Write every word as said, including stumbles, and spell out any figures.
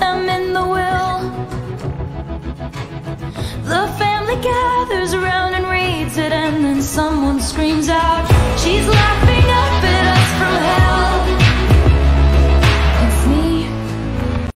them in the will. The family gathers around and reads it, and then someone screams out, "She's laughing!"